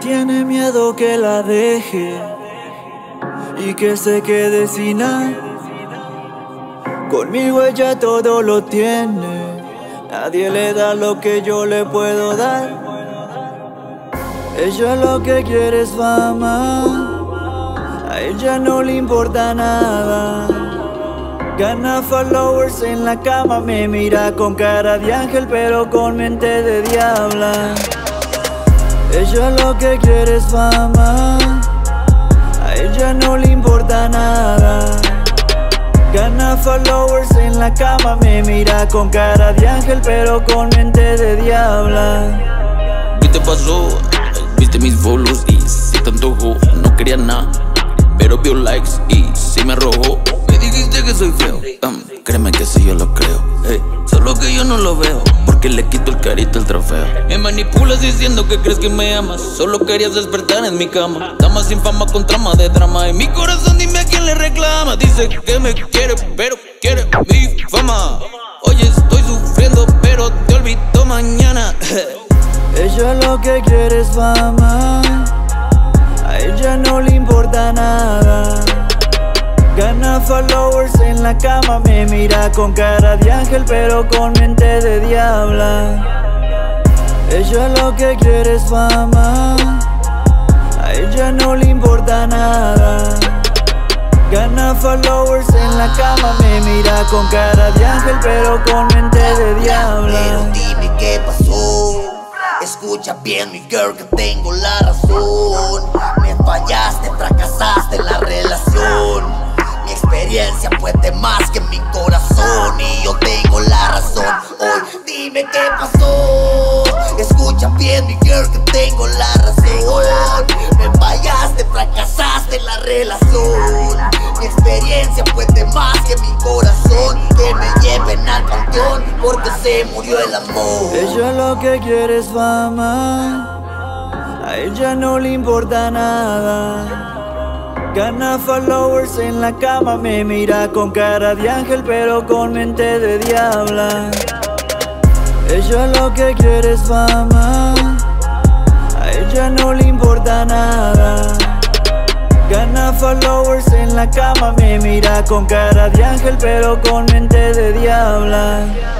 Tiene miedo que la deje y que se quede sin nada. Conmigo ella todo lo tiene, nadie le da lo que yo le puedo dar. Ella lo que quiere es fama, a ella no le importa nada. Gana followers en la cama, me mira con cara de ángel pero con mente de diabla. Ella lo que quiere es fama, a ella no le importa nada. Gana followers en la cama, me mira con cara de ángel pero con mente de diabla. ¿Qué te pasó? Viste mis bolos y se te antojó. No quería nada, pero vio likes y se me arrojó. Me dijiste que soy feo, créeme que sí yo lo creo, hey. Solo que yo no lo veo, porque le quito el carito al trofeo. Me manipulas diciendo que crees que me amas, solo querías despertar en mi cama. Dama sin fama con trama de drama, y mi corazón dime a quién le reclama. Dice que me quiere, pero quiere mi fama. Hoy estoy sufriendo, pero te olvido mañana. Ella lo que quiere es fama, a ella no le importa nada. Gana followers en la cama, me mira con cara de ángel pero con mente de diabla. Ella lo que quiere es fama, a ella no le importa nada. Gana followers en la cama, me mira con cara de ángel pero con mente de diabla. Pero dime qué pasó, escucha bien mi girl que tengo la razón. Me fallaste, fracasaste en la relación. Mi experiencia puede más que mi corazón y yo tengo la razón. Hoy dime qué pasó, escucha bien mi girl que tengo la razón. Me fallaste, fracasaste en la relación. Mi experiencia puede más que mi corazón. Que me lleven al panteón porque se murió el amor. Ella lo que quiere es fama, a ella no le importa nada. Gana followers en la cama, me mira con cara de ángel pero con mente de diabla. Ella lo que quiere es fama, a ella no le importa nada. Gana followers en la cama, me mira con cara de ángel pero con mente de diabla.